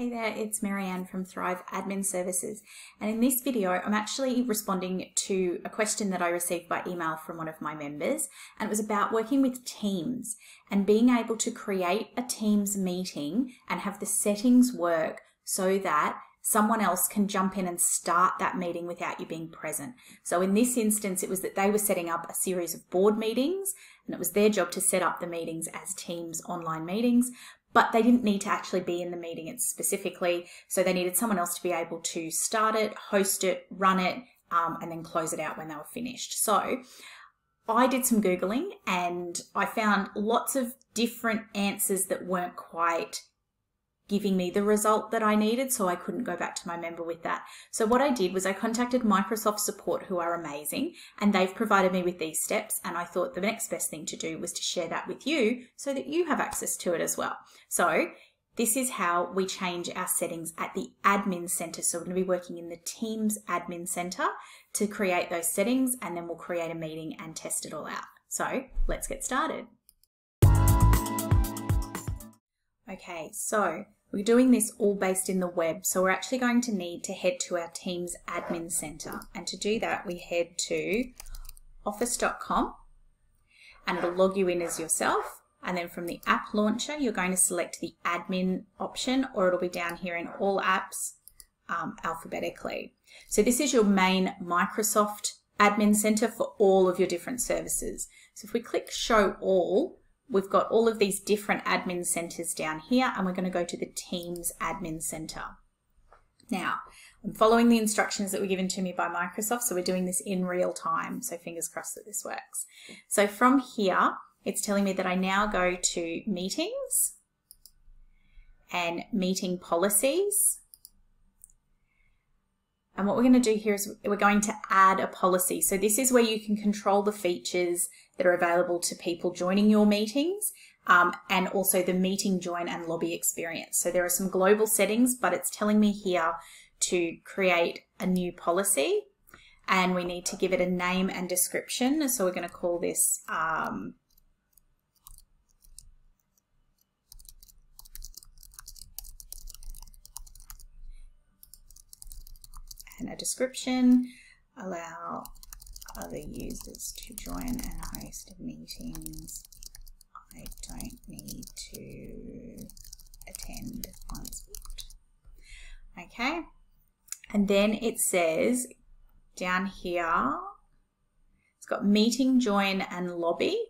Hey there, it's Marianne from Thrive Admin Services, and in this video I'm actually responding to a question that I received by email from one of my members, and it was about working with Teams and being able to create a Teams meeting and have the settings work so that someone else can jump in and start that meeting without you being present. So in this instance, it was that they were setting up a series of board meetings, and it was their job to set up the meetings as Teams online meetings, but they didn't need to actually be in the meeting specifically, so they needed someone else to be able to start it, host it, run it, and then close it out when they were finished. So I did some Googling and I found lots of different answers that weren't quite giving me the result that I needed, so I couldn't go back to my member with that. So what I did was I contacted Microsoft support, who are amazing, and they've provided me with these steps, and I thought the next best thing to do was to share that with you so that you have access to it as well. So this is how we change our settings at the Admin Centre. So we're going to be working in the Teams Admin Centre to create those settings, and then we'll create a meeting and test it all out. So let's get started. Okay, so we're doing this all based in the web, so we're actually going to need to head to our Teams Admin Centre, and to do that we head to office.com, and it'll log you in as yourself, and then from the app launcher you're going to select the admin option, or it'll be down here in all apps alphabetically. So this is your main Microsoft Admin Centre for all of your different services. So if we click show all, we've got all of these different admin centers down here, and we're going to go to the Teams Admin Center. Now, I'm following the instructions that were given to me by Microsoft, so we're doing this in real time, so fingers crossed that this works. So from here, it's telling me that I now go to Meetings and Meeting Policies. And what we're going to do here is we're going to add a policy. So this is where you can control the features that are available to people joining your meetings, and also the meeting join and lobby experience. So there are some global settings, but it's telling me here to create a new policy, and we need to give it a name and description. So we're going to call this a description, allow other users to join and host meetings. I don't need to attend once. Okay, and then it says down here, it's got meeting join and lobby,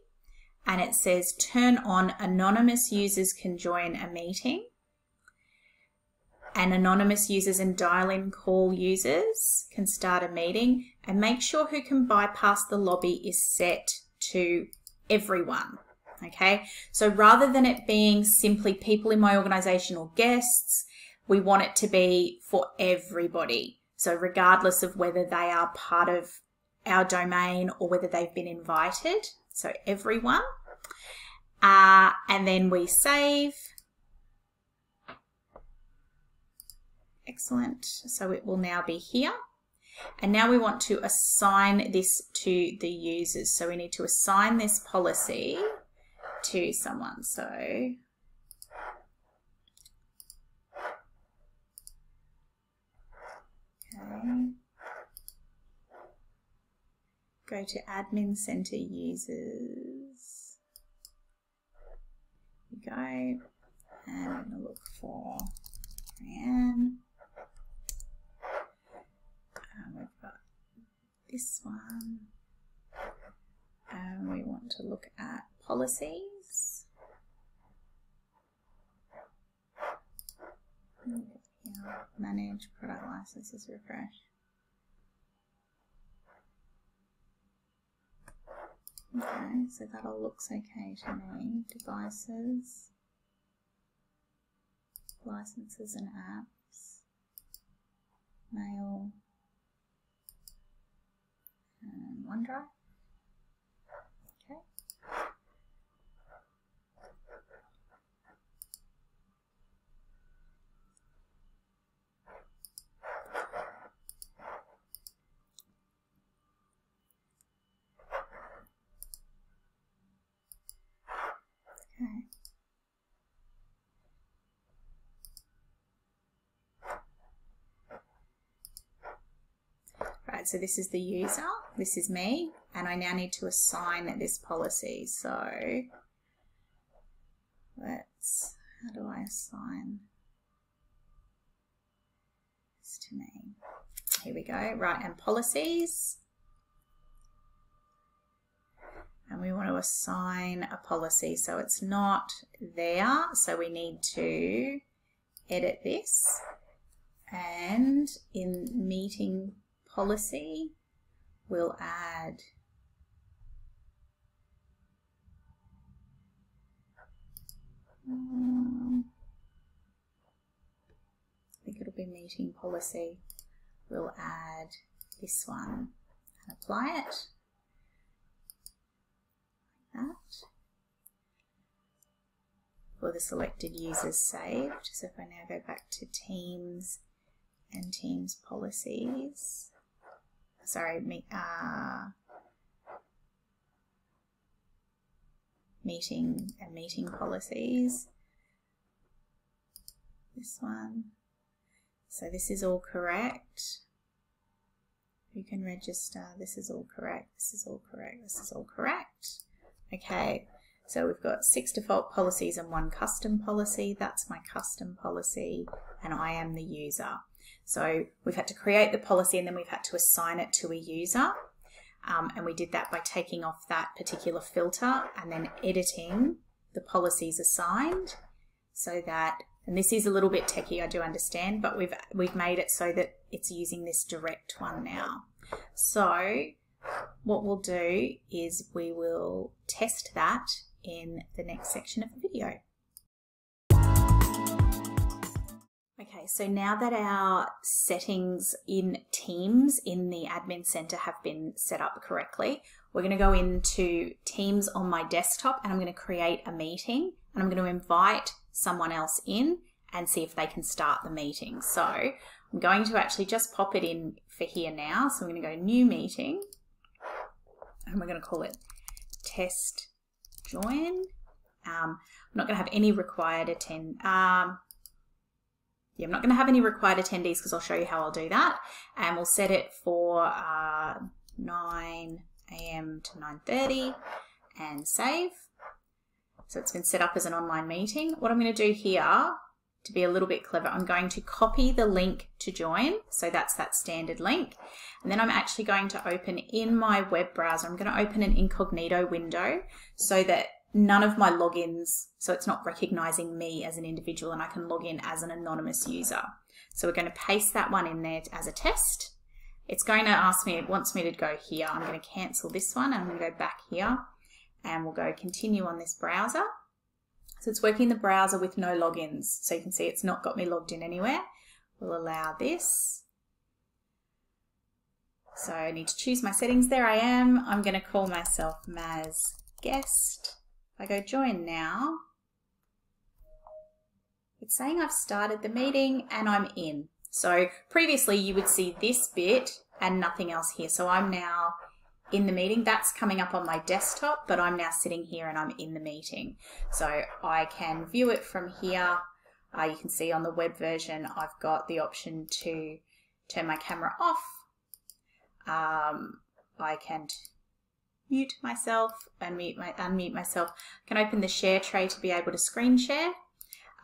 and it says turn on anonymous users can join a meeting, and anonymous users and dial-in call users can start a meeting, and make sure who can bypass the lobby is set to everyone. Okay, so rather than it being simply people in my organization or guests, we want it to be for everybody. So regardless of whether they are part of our domain or whether they've been invited, so everyone. And then we save. Excellent, so it will now be here, and now we want to assign this to the users, so we need to assign this policy to someone. So okay. Go to Admin Center users, you go, and I'm going to look for Marianne. We've got this one, and we want to look at policies. Manage product licenses, refresh. Okay, so that all looks okay to me. Devices, licenses and apps, mail. OneDrive. Okay. Okay. Right, so this is the user, this is me, and I now need to assign this policy. So let's, how do I assign this to me? Here we go, right, and policies. And we want to assign a policy, so it's not there. So we need to edit this, and in meeting policy, we'll add I think it'll be meeting policy. We'll add this one and apply it. That for the selected users saved. So if I now go back to Teams and Teams policies, sorry, meeting and meeting policies, this one. So this is all correct. Who can register? This is all correct. This is all correct. This is all correct. Okay, so we've got 6 default policies and 1 custom policy. That's my custom policy, and I am the user. So we've had to create the policy, and then we've had to assign it to a user. And we did that by taking off that particular filter and then editing the policies assigned so that, and this is a little bit techie, I do understand, but we've made it so that it's using this direct one now. So what we'll do is we will test that in the next section of the video. Okay, so now that our settings in Teams in the Admin Centre have been set up correctly, we're going to go into Teams on my desktop, and I'm going to create a meeting, and I'm going to invite someone else in and see if they can start the meeting. So I'm going to actually just pop it in for here now. So I'm going to go new meeting, and we're going to call it test join. I'm not going to have any required I'm not going to have any required attendees because I'll show you how I'll do that. And we'll set it for 9 a.m. to 9:30 and save. So it's been set up as an online meeting. What I'm going to do here, to be a little bit clever, I'm going to copy the link to join. So that's that standard link. And then I'm actually going to open in my web browser, I'm going to open an incognito window so that none of my logins, so it's not recognizing me as an individual, and I can log in as an anonymous user. So we're going to paste that one in there as a test. It's going to ask me, it wants me to go here. I'm going to cancel this one, and I'm going to go back here, and we'll go continue on this browser. So it's working the browser with no logins. So you can see it's not got me logged in anywhere. We'll allow this. So I need to choose my settings. There I am. I'm going to call myself Maz Guest. I go join now. It's saying I've started the meeting and I'm in. So previously you would see this bit and nothing else here. So I'm now in the meeting. That's coming up on my desktop, but I'm now sitting here and I'm in the meeting. So I can view it from here. You can see on the web version, I've got the option to turn my camera off. I can mute myself, unmute myself. I can open the share tray to be able to screen share.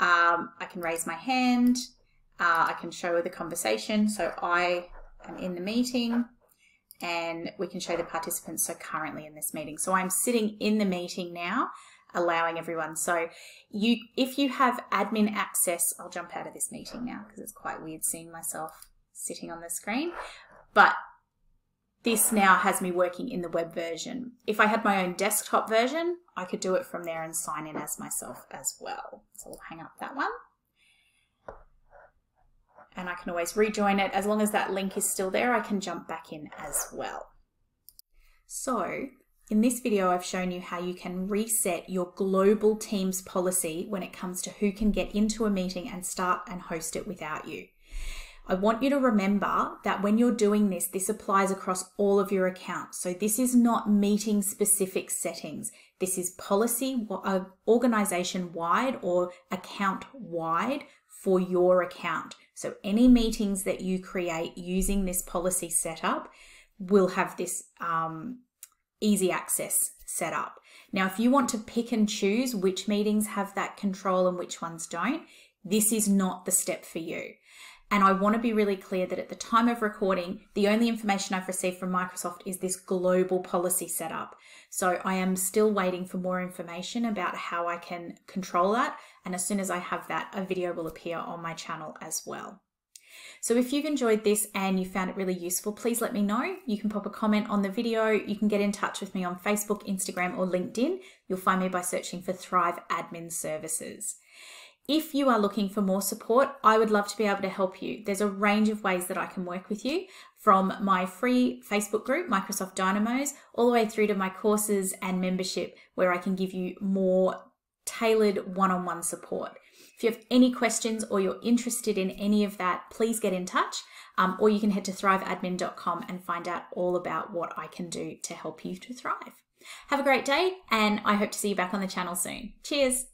I can raise my hand. I can show the conversation. So I am in the meeting, and we can show the participants, so currently in this meeting. So I'm sitting in the meeting now, allowing everyone. So if you have admin access, I'll jump out of this meeting now because it's quite weird seeing myself sitting on the screen. But this now has me working in the web version. If I had my own desktop version, I could do it from there and sign in as myself as well. So we'll hang up that one. And I can always rejoin it. As long as that link is still there, I can jump back in as well. So in this video, I've shown you how you can reset your global Teams policy when it comes to who can get into a meeting and start and host it without you. I want you to remember that when you're doing this, this applies across all of your accounts. So this is not meeting specific settings. This is policy, organization-wide or account-wide for your account. So any meetings that you create using this policy setup will have this easy access set up. Now, if you want to pick and choose which meetings have that control and which ones don't, this is not the step for you. And I want to be really clear that at the time of recording, the only information I've received from Microsoft is this global policy setup. So I am still waiting for more information about how I can control that. And as soon as I have that, a video will appear on my channel as well. So if you've enjoyed this and you found it really useful, please let me know. You can pop a comment on the video. You can get in touch with me on Facebook, Instagram, or LinkedIn. You'll find me by searching for Thrive Admin Services. If you are looking for more support, I would love to be able to help you. There's a range of ways that I can work with you, from my free Facebook group, Microsoft Dynamos, all the way through to my courses and membership, where I can give you more tailored one-on-one support. If you have any questions or you're interested in any of that, please get in touch, or you can head to thriveadmin.com and find out all about what I can do to help you to thrive. Have a great day, and I hope to see you back on the channel soon. Cheers.